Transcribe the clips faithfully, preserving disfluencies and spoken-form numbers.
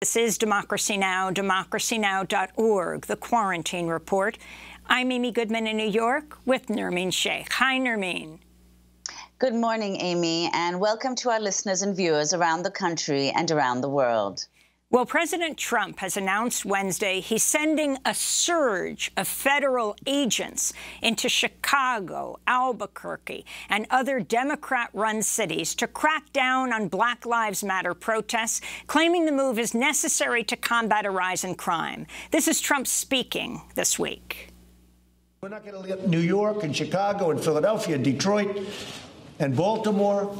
This is Democracy Now!, democracy now dot org, The Quarantine Report. I'm Amy Goodman in New York with Nermeen Sheikh. Hi, Nermeen. Good morning, Amy, and welcome to our listeners and viewers around the country and around the world. Well, President Trump has announced Wednesday he's sending a surge of federal agents into Chicago, Albuquerque, and other Democrat-run cities to crack down on Black Lives Matter protests, claiming the move is necessary to combat a rise in crime. This is Trump speaking this week. We're not going to let New York and Chicago and Philadelphia and Detroit and Baltimore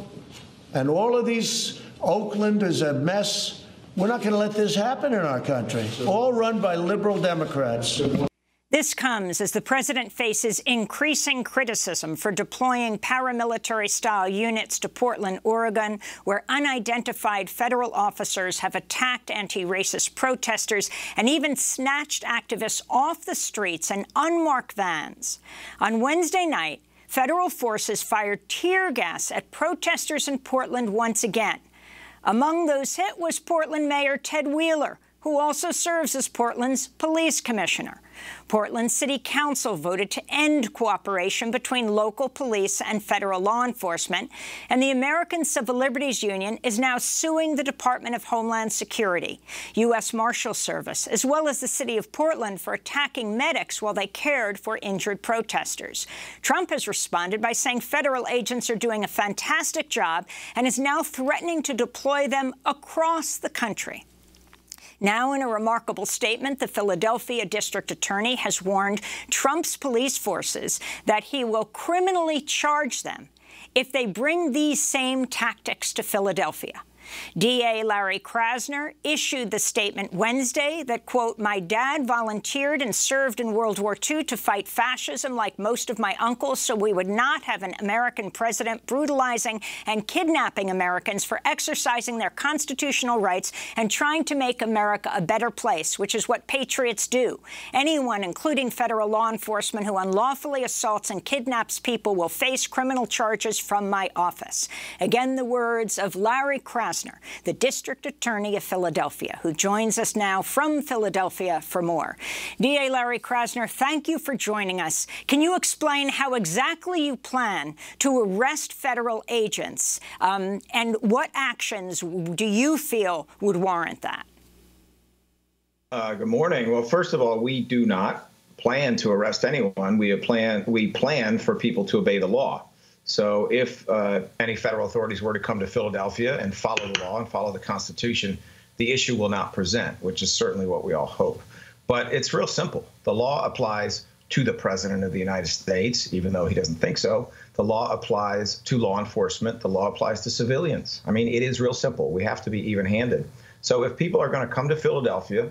and all of these, Oakland is a mess. We're not going to let this happen in our country, all run by liberal Democrats. This comes as the president faces increasing criticism for deploying paramilitary-style units to Portland, Oregon, where unidentified federal officers have attacked anti-racist protesters and even snatched activists off the streets in unmarked vans. On Wednesday night, federal forces fired tear gas at protesters in Portland once again. Among those hit was Portland Mayor Ted Wheeler, who also serves as Portland's police commissioner. Portland City Council voted to end cooperation between local police and federal law enforcement, and the American Civil Liberties Union is now suing the Department of Homeland Security, U S Marshals Service, as well as the city of Portland for attacking medics while they cared for injured protesters. Trump has responded by saying federal agents are doing a fantastic job and is now threatening to deploy them across the country. Now, in a remarkable statement, the Philadelphia district attorney has warned Trump's police forces that he will criminally charge them if they bring these same tactics to Philadelphia. D A Larry Krasner issued the statement Wednesday that, quote, my dad volunteered and served in World War Two to fight fascism like most of my uncles, so we would not have an American president brutalizing and kidnapping Americans for exercising their constitutional rights and trying to make America a better place, which is what patriots do. Anyone, including federal law enforcement, who unlawfully assaults and kidnaps people will face criminal charges from my office. Again, the words of Larry Krasner, the district attorney of Philadelphia, who joins us now from Philadelphia for more. D A Larry Krasner, thank you for joining us. Can you explain how exactly you plan to arrest federal agents, um, and what actions do you feel would warrant that? Uh, good morning. Well, first of all, we do not plan to arrest anyone. We plan, we plan for people to obey the law. So if uh, any federal authorities were to come to Philadelphia and follow the law and follow the Constitution, the issue will not present, which is certainly what we all hope. But it's real simple. The law applies to the president of the United States, even though he doesn't think so. The law applies to law enforcement. The law applies to civilians. I mean, it is real simple. We have to be even-handed. So if people are going to come to Philadelphia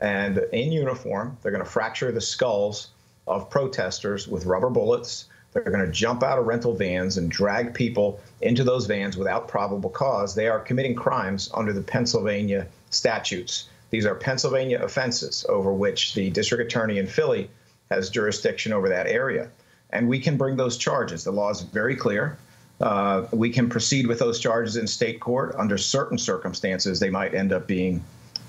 and in uniform, they're going to fracture the skulls of protesters with rubber bullets. They're going to jump out of rental vans and drag people into those vans without probable cause. They are committing crimes under the Pennsylvania statutes. These are Pennsylvania offenses over which the district attorney in Philly has jurisdiction over that area. And we can bring those charges. The law is very clear. Uh, we can proceed with those charges in state court. Under certain circumstances, they might end up being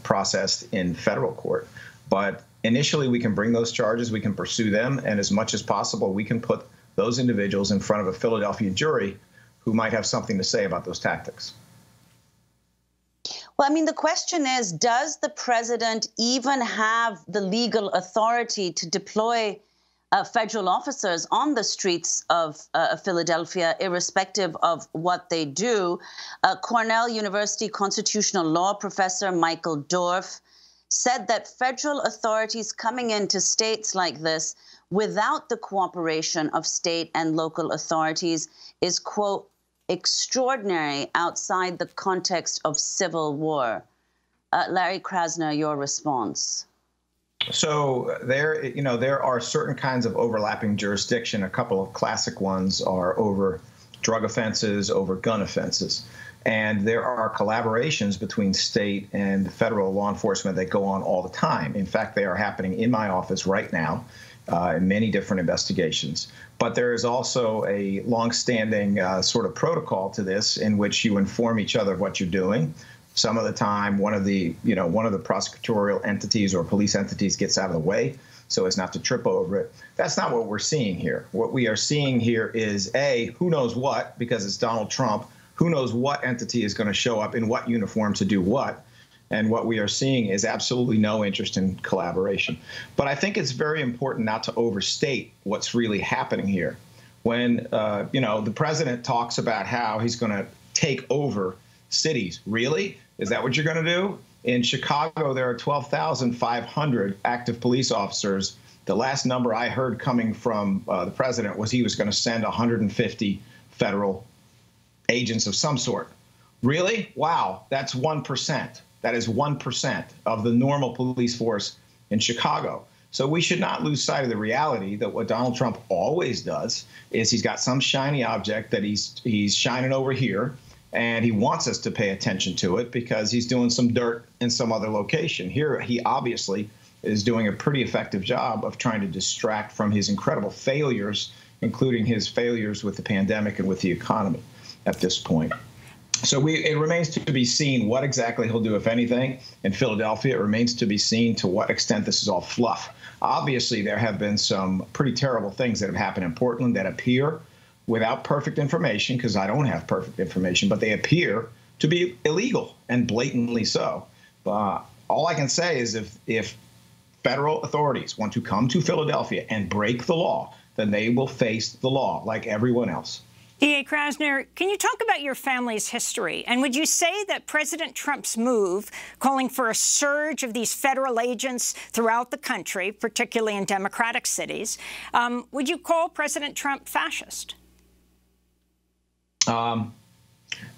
processed in federal court. But initially, we can bring those charges. We can pursue them. And as much as possible, we can put those individuals in front of a Philadelphia jury who might have something to say about those tactics. Well, I mean, the question is, does the president even have the legal authority to deploy uh, federal officers on the streets of uh, Philadelphia, irrespective of what they do? Uh, Cornell University constitutional law professor Michael Dorf said that federal authorities coming into states like this without the cooperation of state and local authorities is, quote, extraordinary outside the context of civil war. Uh, Larry Krasner, your response. So there, you know, there are certain kinds of overlapping jurisdiction. A couple of classic ones are over drug offenses, over gun offenses. And there are collaborations between state and federal law enforcement that go on all the time. In fact, they are happening in my office right now uh, in many different investigations. But there is also a longstanding uh, sort of protocol to this in which you inform each other of what you're doing. Some of the time, one of the, you know, one of the prosecutorial entities or police entities gets out of the way so as not to trip over it. That's not what we're seeing here. What we are seeing here is, A, who knows what, because it's Donald Trump, who knows what entity is going to show up in what uniform to do what. And what we are seeing is absolutely no interest in collaboration. But I think it's very important not to overstate what's really happening here. When, uh, you know, the president talks about how he's going to take over cities. Really? Is that what you're going to do? In Chicago, there are twelve thousand five hundred active police officers. The last number I heard coming from uh, the president was he was going to send one hundred fifty federal agents of some sort. Really? Wow. That's one percent. That is one percent of the normal police force in Chicago. So we should not lose sight of the reality that what Donald Trump always does is he's got some shiny object that he's he's shining over here, and he wants us to pay attention to it because he's doing some dirt in some other location. Here, he obviously is doing a pretty effective job of trying to distract from his incredible failures, including his failures with the pandemic and with the economy at this point. So we, it remains to be seen what exactly he'll do, if anything. In Philadelphia, it remains to be seen to what extent this is all fluff. Obviously, there have been some pretty terrible things that have happened in Portland that appear, without perfect information, because I don't have perfect information, but they appear to be illegal and blatantly so. Uh, all I can say is if, if federal authorities want to come to Philadelphia and break the law, then they will face the law like everyone else. D A Krasner, can you talk about your family's history? And would you say that President Trump's move calling for a surge of these federal agents throughout the country, particularly in Democratic cities, um, would you call President Trump fascist? Um,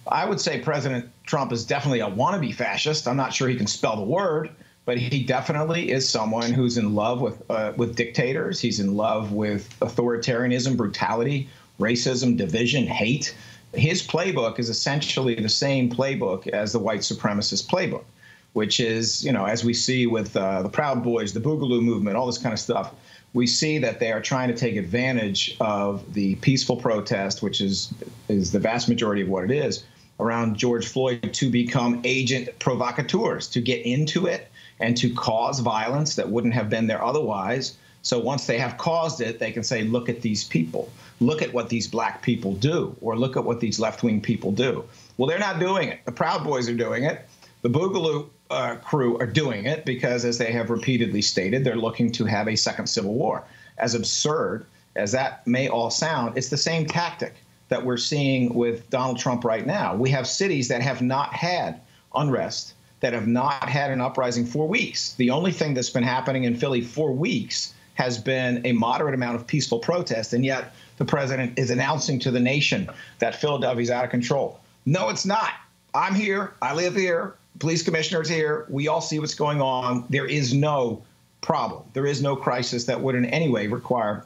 I would say President Trump is definitely a wannabe fascist. I'm not sure he can spell the word, but he definitely is someone who's in love with uh, with dictators. He's in love with authoritarianism, brutality, racism, division, hate. His playbook is essentially the same playbook as the white supremacist playbook, which is, you know, as we see with uh, the Proud Boys, the Boogaloo movement, all this kind of stuff. We see that they are trying to take advantage of the peaceful protest, which is, is the vast majority of what it is, around George Floyd to become agent provocateurs, to get into it and to cause violence that wouldn't have been there otherwise. So once they have caused it, they can say, look at these people, look at what these black people do, or look at what these left-wing people do. Well, they're not doing it. The Proud Boys are doing it. The Boogaloo Uh, crew are doing it because, as they have repeatedly stated, they're looking to have a second civil war. As absurd as that may all sound, it's the same tactic that we're seeing with Donald Trump right now. We have cities that have not had unrest, that have not had an uprising for weeks. The only thing that's been happening in Philly for weeks has been a moderate amount of peaceful protest, and yet the president is announcing to the nation that Philadelphia's out of control. No, it's not. I'm here. I live here. Police commissioner's here. We all see what's going on. There is no problem. There is no crisis that would in any way require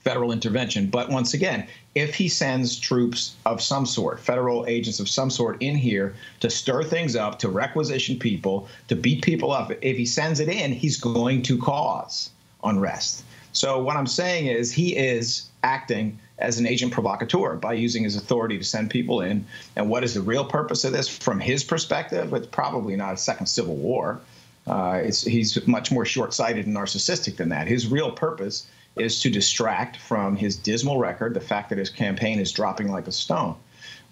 federal intervention. But once again, if he sends troops of some sort, federal agents of some sort in here to stir things up, to requisition people, to beat people up, if he sends it in, he's going to cause unrest. So what I'm saying is he is acting as an agent provocateur by using his authority to send people in. And what is the real purpose of this? From his perspective, it's probably not a second civil war. Uh, it's, he's much more short-sighted and narcissistic than that. His real purpose is to distract from his dismal record, the fact that his campaign is dropping like a stone.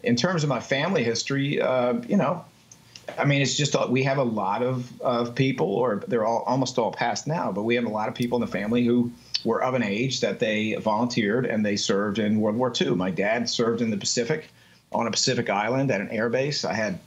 In terms of my family history, uh, you know, I mean, it's just we have a lot of, of people, or they're all almost all passed now, but we have a lot of people in the family who were of an age that they volunteered and they served in World War Two. My dad served in the Pacific, on a Pacific island at an air base. I had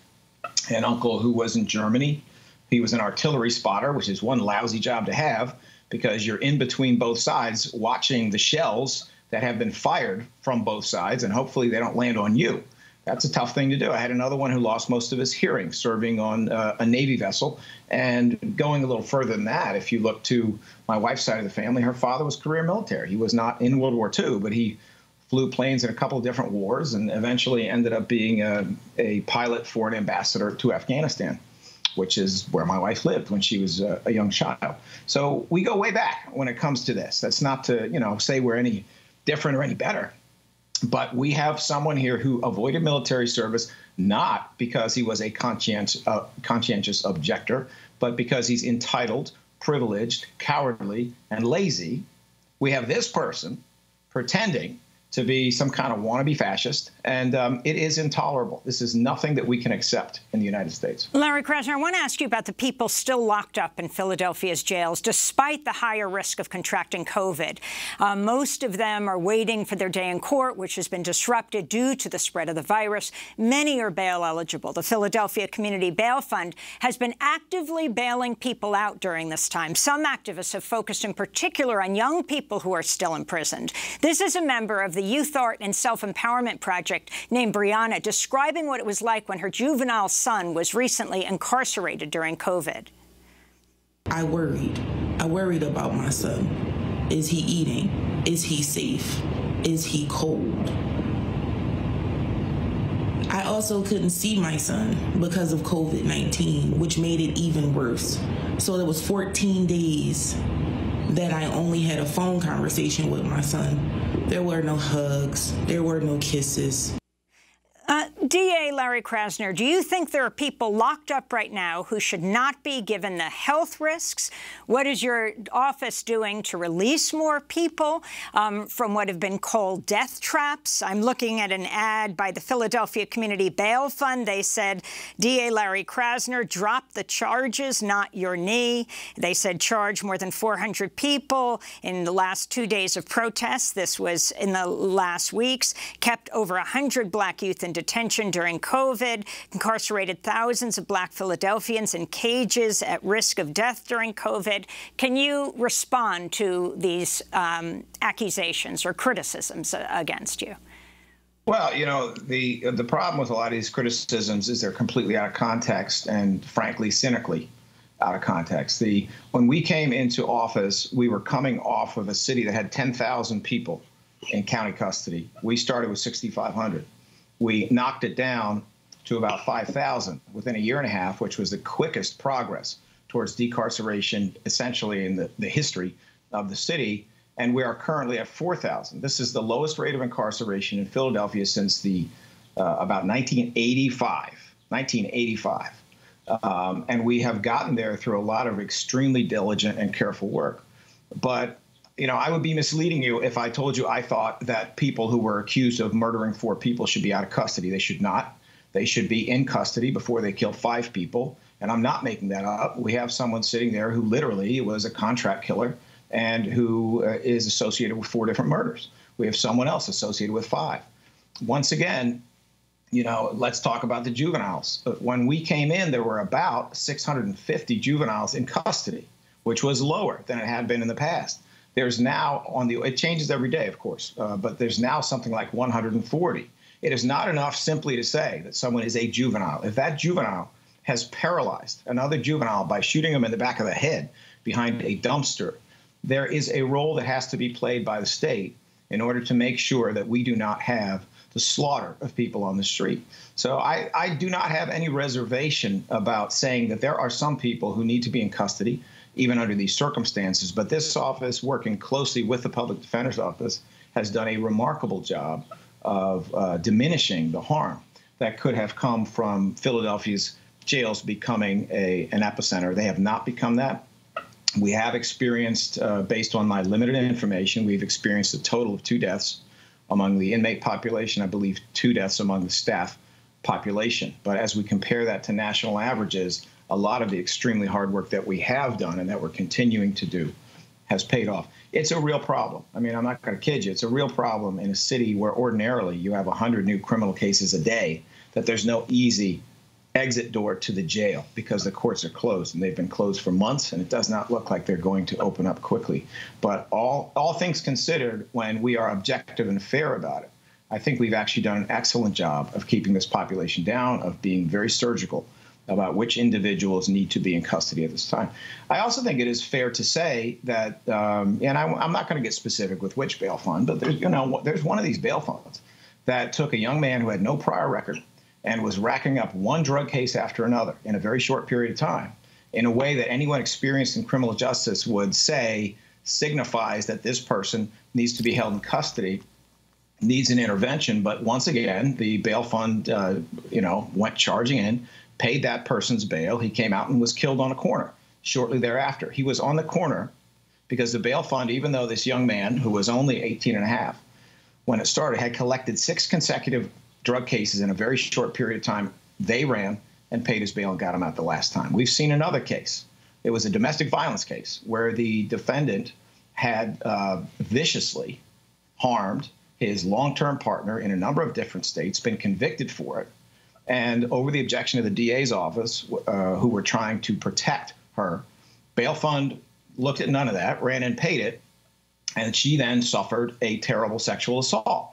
an uncle who was in Germany. He was an artillery spotter, which is one lousy job to have because you're in between both sides watching the shells that have been fired from both sides, and hopefully they don't land on you. That's a tough thing to do. I had another one who lost most of his hearing serving on uh, a Navy vessel. And going a little further than that, if you look to my wife's side of the family, her father was career military. He was not in World War Two, but he flew planes in a couple of different wars and eventually ended up being a, a pilot for an ambassador to Afghanistan, which is where my wife lived when she was a, a young child. So we go way back when it comes to this. That's not to, you know, say we're any different or any better. But we have someone here who avoided military service, not because he was a conscientious, uh, conscientious objector, but because he's entitled, privileged, cowardly, and lazy. We have this person pretending to be some kind of wannabe fascist, and um, it is intolerable. This is nothing that we can accept in the United States. Larry Krasner, I want to ask you about the people still locked up in Philadelphia's jails, despite the higher risk of contracting COVID. Uh, most of them are waiting for their day in court, which has been disrupted due to the spread of the virus. Many are bail eligible. The Philadelphia Community Bail Fund has been actively bailing people out during this time. Some activists have focused in particular on young people who are still imprisoned. This is a member of the Youth Art and Self-Empowerment Project named Brianna, describing what it was like when her juvenile son was recently incarcerated during COVID. I worried. I worried about my son. Is he eating? Is he safe? Is he cold? I also couldn't see my son because of COVID nineteen, which made it even worse. So it was fourteen days that I only had a phone conversation with my son. There were no hugs. There were no kisses. Uh, D A Larry Krasner, do you think there are people locked up right now who should not be given the health risks? What is your office doing to release more people um, from what have been called death traps? I'm looking at an ad by the Philadelphia Community Bail Fund. They said, D A Larry Krasner, drop the charges, not your knee. They said charge more than four hundred people in the last two days of protests. This was in the last weeks. Kept over one hundred black youth in detention during COVID, incarcerated thousands of black Philadelphians in cages at risk of death during COVID. Can you respond to these um, accusations or criticisms against you? Well, you know, the, the problem with a lot of these criticisms is they're completely out of context and, frankly, cynically out of context. The, when we came into office, we were coming off of a city that had ten thousand people in county custody. We started with sixty-five hundred. We knocked it down to about five thousand within a year and a half, which was the quickest progress towards decarceration, essentially, in the, the history of the city. And we are currently at four thousand. This is the lowest rate of incarceration in Philadelphia since the uh, about nineteen eighty-five. nineteen eighty-five. Um, and we have gotten there through a lot of extremely diligent and careful work. But you know, I would be misleading you if I told you I thought that people who were accused of murdering four people should be out of custody. They should not. They should be in custody before they killed five people. And I'm not making that up. We have someone sitting there who literally was a contract killer and who uh, is associated with four different murders. We have someone else associated with five. Once again, you know, let's talk about the juveniles. When we came in, there were about six hundred fifty juveniles in custody, which was lower than it had been in the past. There's now on the, it changes every day, of course, uh, but there's now something like one hundred forty. It is not enough simply to say that someone is a juvenile. If that juvenile has paralyzed another juvenile by shooting him in the back of the head behind a dumpster, there is a role that has to be played by the state in order to make sure that we do not have the slaughter of people on the street. So I, I do not have any reservation about saying that there are some people who need to be in custody, even under these circumstances. But this office, working closely with the Public Defender's Office, has done a remarkable job of uh, diminishing the harm that could have come from Philadelphia's jails becoming a, an epicenter. They have not become that. We have experienced, uh, based on my limited information, we've experienced a total of two deaths among the inmate population, I believe two deaths among the staff population. But as we compare that to national averages, a lot of the extremely hard work that we have done and that we're continuing to do has paid off. It's a real problem. I mean, I'm not going to kid you. It's a real problem in a city where ordinarily you have one hundred new criminal cases a day, that there's no easy exit door to the jail because the courts are closed, and they've been closed for months, and it does not look like they're going to open up quickly. But all, all things considered, when we are objective and fair about it, I think we've actually done an excellent job of keeping this population down, of being very surgical about which individuals need to be in custody at this time. I also think it is fair to say that, um, and I, I'm not going to get specific with which bail fund, but there's, you know, there's one of these bail funds that took a young man who had no prior record and was racking up one drug case after another in a very short period of time, in a way that anyone experienced in criminal justice would say signifies that this person needs to be held in custody needs an intervention. But once again, the bail fund, uh, you know, went charging in, paid that person's bail. He came out and was killed on a corner shortly thereafter. He was on the corner because the bail fund, even though this young man, who was only eighteen and a half, when it started, had collected six consecutive drug cases in a very short period of time, they ran and paid his bail and got him out the last time. We've seen another case. It was a domestic violence case where the defendant had uh, viciously harmed his long-term partner in a number of different states, been convicted for it, and over the objection of the D A's office, uh, who were trying to protect her, bail fund looked at none of that, ran and paid it, and she then suffered a terrible sexual assault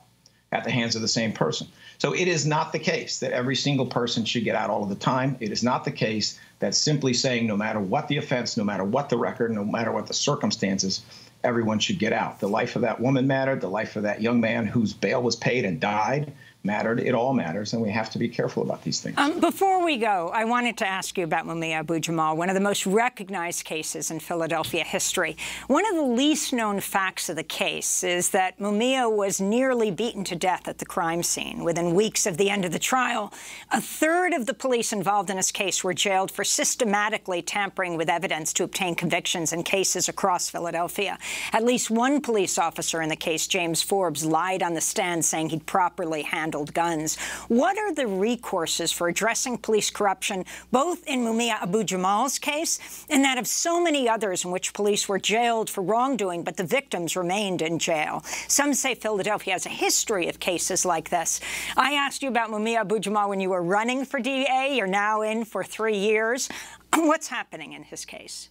at the hands of the same person. So it is not the case that every single person should get out all of the time. It is not the case that simply saying no matter what the offense, no matter what the record, no matter what the circumstances, everyone should get out. The life of that woman mattered. The life of that young man whose bail was paid and died mattered. It all matters, and we have to be careful about these things. Um, before we go, I wanted to ask you about Mumia Abu-Jamal, one of the most recognized cases in Philadelphia history. One of the least-known facts of the case is that Mumia was nearly beaten to death at the crime scene. Within weeks of the end of the trial, a third of the police involved in this case were jailed for systematically tampering with evidence to obtain convictions in cases across Philadelphia. At least one police officer in the case, James Forbes, lied on the stand saying he'd properly handled guns. What are the recourses for addressing police corruption, both in Mumia Abu-Jamal's case and that of so many others in which police were jailed for wrongdoing, but the victims remained in jail? Some say Philadelphia has a history of cases like this. I asked you about Mumia Abu-Jamal when you were running for D A. You're now in for three years. What's happening in his case?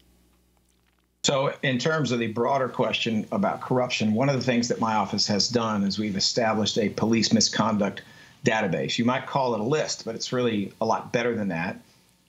So in terms of the broader question about corruption, one of the things that my office has done is we've established a police misconduct database. You might call it a list, but it's really a lot better than that,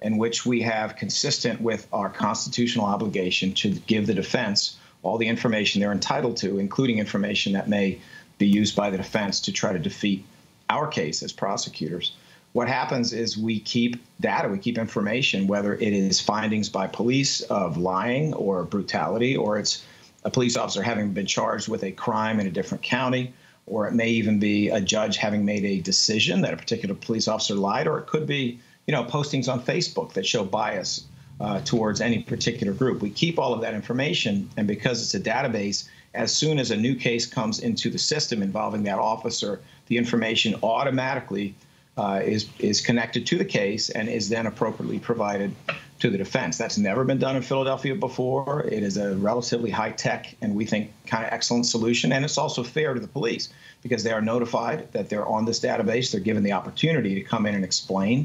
in which we have, consistent with our constitutional obligation to give the defense all the information they're entitled to, including information that may be used by the defense to try to defeat our case as prosecutors. What happens is we keep data, we keep information, whether it is findings by police of lying or brutality, or it's a police officer having been charged with a crime in a different county, or it may even be a judge having made a decision that a particular police officer lied, or it could be, you know, postings on Facebook that show bias uh, towards any particular group. We keep all of that information, and because it's a database, as soon as a new case comes into the system involving that officer, the information automatically Uh, is is connected to the case and is then appropriately provided to the defense. That's never been done in Philadelphia before. It is a relatively high-tech and we think kind of excellent solution, and it's also fair to the police because they are notified that they're on this database. They're given the opportunity to come in and explain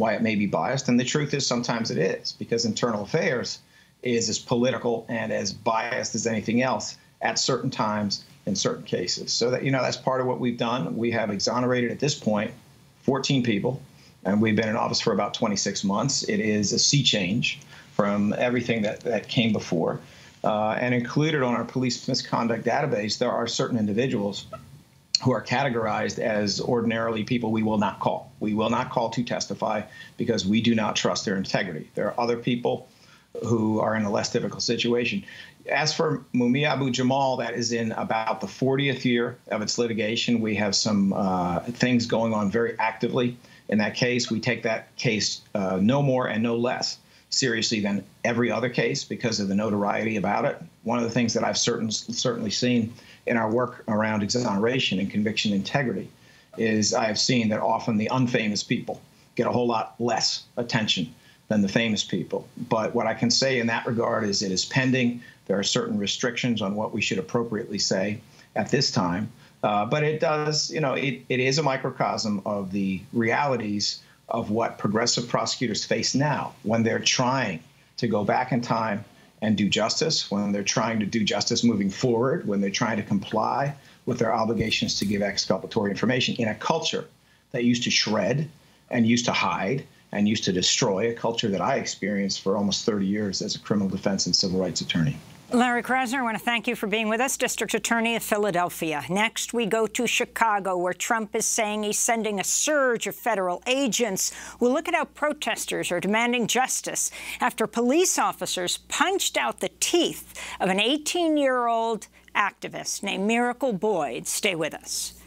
why it may be biased, and the truth is sometimes it is, because internal affairs is as political and as biased as anything else at certain times in certain cases. So that, you know, that's part of what we've done. We have exonerated at this point fourteen people, and we've been in office for about twenty-six months. It is a sea change from everything that, that came before. Uh, and included on our police misconduct database, there are certain individuals who are categorized as ordinarily people we will not call. We will not call to testify because we do not trust their integrity. There are other people who are in a less difficult situation. As for Mumia Abu-Jamal, that is in about the fortieth year of its litigation. We have some uh, things going on very actively in that case. We take that case uh, no more and no less seriously than every other case because of the notoriety about it. One of the things that I've certain, certainly seen in our work around exoneration and conviction integrity is I have seen that often the unfamous people get a whole lot less attention than the famous people. But what I can say in that regard is it is pending. There are certain restrictions on what we should appropriately say at this time. Uh, but it does, you know, it, it is a microcosm of the realities of what progressive prosecutors face now when they're trying to go back in time and do justice, when they're trying to do justice moving forward, when they're trying to comply with their obligations to give exculpatory information in a culture that used to shred and used to hide and used to destroy, a culture that I experienced for almost thirty years as a criminal defense and civil rights attorney. Larry Krasner, I want to thank you for being with us, District Attorney of Philadelphia. Next, we go to Chicago, where Trump is saying he's sending a surge of federal agents. We'll look at how protesters are demanding justice after police officers punched out the teeth of an eighteen-year-old activist named Miracle Boyd. Stay with us.